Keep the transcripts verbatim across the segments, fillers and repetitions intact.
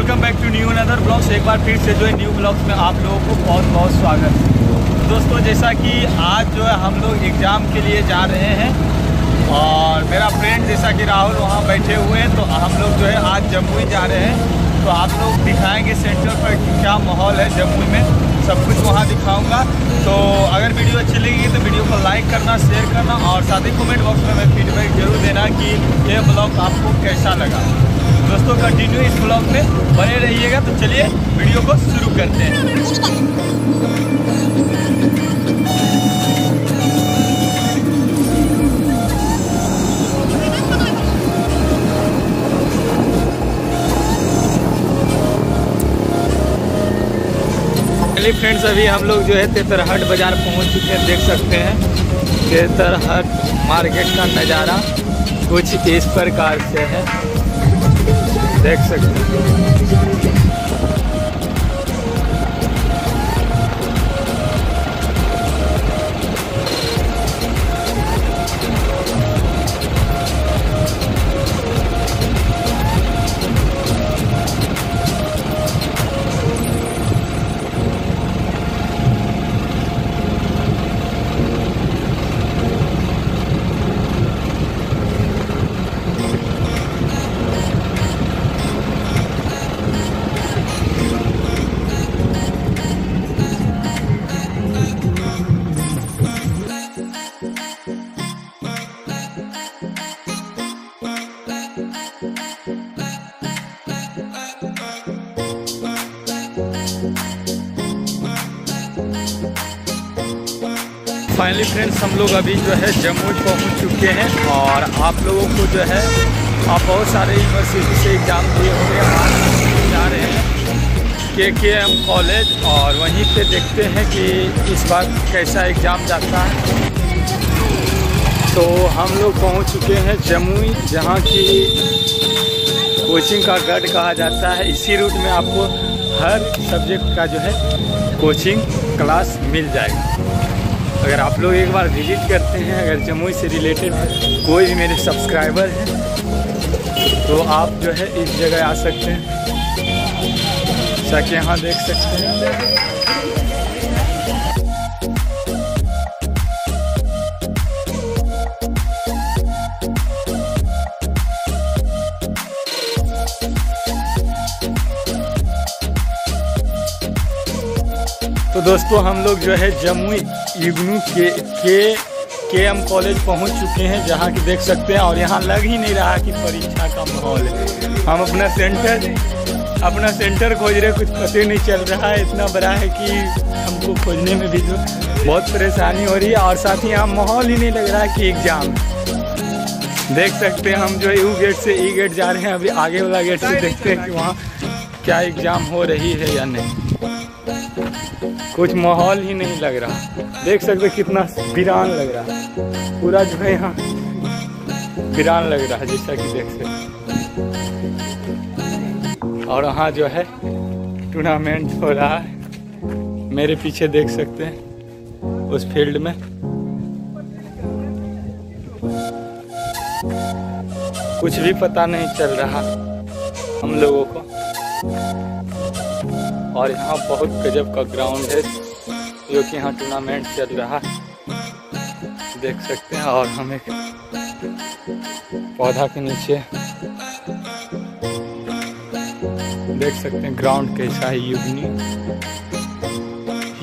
Welcome back to new another blogs. एक बार फिर से जो है न्यू ब्लॉग्स में आप लोगों को बहुत बहुत स्वागत है। दोस्तों जैसा कि आज जो है हम लोग एग्ज़ाम के लिए जा रहे हैं और मेरा फ्रेंड जैसा कि राहुल वहाँ बैठे हुए हैं, तो हम लोग जो है आज जम्मू जा रहे हैं। तो आप लोग दिखाएँगे सेंटर पर क्या माहौल है जम्मू में, सब कुछ वहाँ दिखाऊँगा। तो अगर वीडियो अच्छी लगेगी तो वीडियो को लाइक करना, शेयर करना और साथ ही कमेंट बॉक्स में हमें फीडबैक जरूर देना कि ये ब्लॉग आपको कैसा लगा। दोस्तों कंटिन्यू इस ब्लॉग में बने रहिएगा। तो चलिए वीडियो को शुरू करते हैं। चलिए फ्रेंड्स, अभी हम लोग जो है तेतरहट बाज़ार पहुंच चुके हैं। देख सकते हैं तेतरहट मार्केट का नज़ारा कुछ इस प्रकार से है, देख सकते हैं। फाइनली फ्रेंड्स हम लोग अभी जो है जम्मू पहुंच चुके हैं और आप लोगों को जो है आप बहुत सारे यूनिवर्सिटी से एग्ज़ाम दिए हुए जा रहे हैं के के एम कॉलेज, और वहीं पे देखते हैं कि इस बार कैसा एग्ज़ाम जाता है। तो हम लोग पहुंच चुके हैं जम्मू, जहां की कोचिंग का गढ़ कहा जाता है। इसी रूट में आपको हर सब्जेक्ट का जो है कोचिंग क्लास मिल जाएगा। अगर आप लोग एक बार विजिट करते हैं, अगर जम्मू से रिलेटेड कोई भी मेरे सब्सक्राइबर हैं तो आप जो है इस जगह आ सकते हैं। जैसा कि यहाँ देख सकते हैं दोस्तों हम लोग जो है Jammu I G N U के के के एम कॉलेज पहुंच चुके हैं, जहां की देख सकते हैं। और यहां लग ही नहीं रहा कि परीक्षा का माहौल है। हम अपना सेंटर अपना सेंटर खोज रहे, कुछ पता नहीं चल रहा है। इतना बड़ा है कि हमको खोजने में भी जो बहुत परेशानी हो रही है, और साथ ही यहाँ माहौल ही नहीं लग रहा है कि एग्जाम। देख सकते हैं हम जो है यू गेट से ई गेट जा रहे हैं। अभी आगे वाला गेट से देखते हैं कि वहाँ क्या एग्ज़ाम हो रही है या नहीं। कुछ माहौल ही नहीं लग रहा, देख सकते कितना वीरान लग रहा है पूरा जो है यहाँ वीरान लग रहा है, जैसा कि देख सकते। और वहाँ जो है टूर्नामेंट हो रहा है, मेरे पीछे देख सकते हैं उस फील्ड में। कुछ भी पता नहीं चल रहा हम लोगों को, और यहाँ बहुत गजब का ग्राउंड है जो कि यहाँ टूर्नामेंट चल रहा है, देख सकते हैं। और हम एक पौधा के नीचे देख सकते हैं ग्राउंड कैसा है। आई जी एन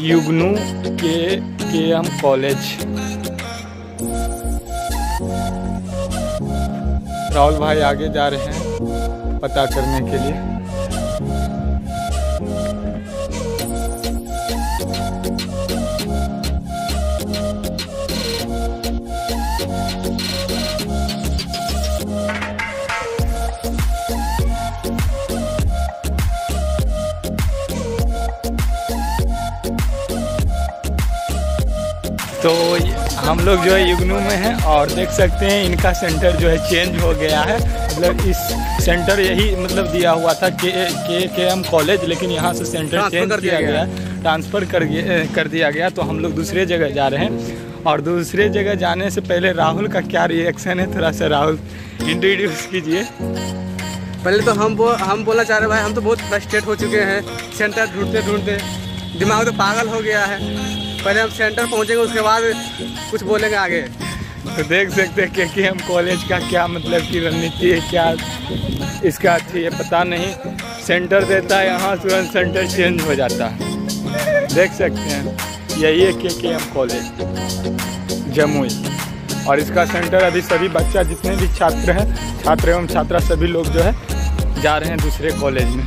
यू के के एम कॉलेज। राहुल भाई आगे जा रहे हैं पता करने के लिए। तो हम लोग जो है आई जी एन यू में हैं, और देख सकते हैं इनका सेंटर जो है चेंज हो गया है। मतलब इस सेंटर यही मतलब दिया हुआ था के के के एम कॉलेज, लेकिन यहाँ से सेंटर चेंज किया गया, ट्रांसफ़र कर कर दिया गया। तो हम लोग दूसरे जगह जा रहे हैं, और दूसरे जगह जाने से पहले राहुल का क्या रिएक्शन है, थोड़ा सा राहुल इंट्रोड्यूस कीजिए। पहले तो हम बो, हम बोलना चाह रहे भाई हम तो बहुत फ्रस्ट्रेट हो चुके हैं, सेंटर ढूंढते ढूंढते दिमाग तो पागल हो गया है। पहले हम सेंटर पहुँचेंगे उसके बाद कुछ बोलेंगे आगे। तो देख सकते हैं केकेएम कॉलेज का क्या मतलब की रणनीति है, क्या इसका अच्छी है पता नहीं। सेंटर देता है यहाँ तुरंत सेंटर चेंज हो जाता है, देख सकते हैं। यही है केकेएम कॉलेज जमुई और इसका सेंटर अभी सभी बच्चा जितने भी छात्र हैं, छात्र एवं छात्रा सभी लोग जो है जा रहे हैं दूसरे कॉलेज में।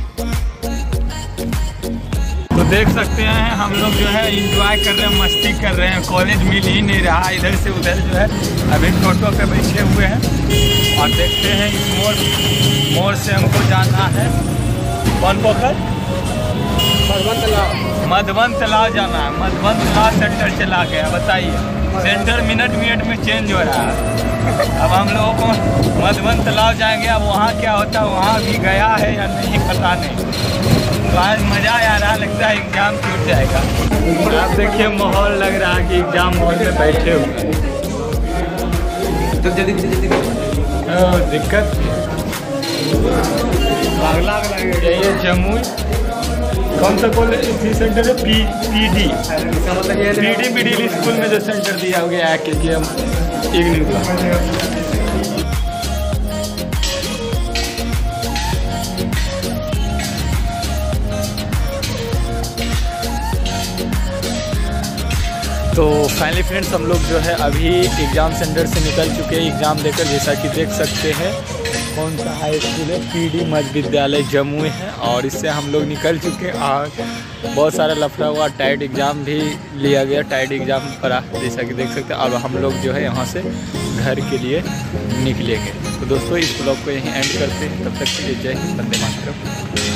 तो देख सकते हैं हम लोग जो है इंजॉय कर रहे हैं, मस्ती कर रहे हैं। कॉलेज मिल ही नहीं रहा, इधर से उधर जो है अभी टोटो पे बैठे हुए हैं और देखते हैं इस मोड़ मोड़ से हमको जाना है कौन पोखर मधवन तालाब, मधवन तालाब जाना है। मधवन तालाब सेंटर चला गया, बताइए सेंटर मिनट मिनट में चेंज हो रहा है। अब हम लोगों को मधुबन तालाब जाएंगे, अब वहाँ क्या होता है, वहाँ भी गया है या नहीं पता नहीं। तो आज मज़ा आ रहा, लगता है एग्जाम छूट जाएगा। आप देखिए माहौल लग रहा है कि एग्जाम हॉल में बैठे हुए। तो जल्दी जल्दी दिक्कत अगला ये जमुई कौन सा कॉलेज इसी सेंटर है P P D P D middle school में जो सेंटर दिया हो गया है के के एम इग्नू का। तो फाइनली फ्रेंड्स हम लोग जो है अभी एग्ज़ाम सेंटर से निकल चुके हैं एग्ज़ाम देकर। जैसा कि देख सकते हैं कौन सा हाई स्कूल है, पी डी मध्य विद्यालय जमुई है और इससे हम लोग निकल चुके हैं। और बहुत सारा लफड़ा हुआ, टाइट एग्ज़ाम भी लिया गया, टाइट एग्ज़ाम पड़ा जैसा कि देख सकते हैं। और हम लोग जो है यहाँ से घर के लिए निकलेंगे। तो दोस्तों इस ब्लॉग को यहीं एंड करते हैं, तब तक के लिए जय हिंद, वंदे मातरम।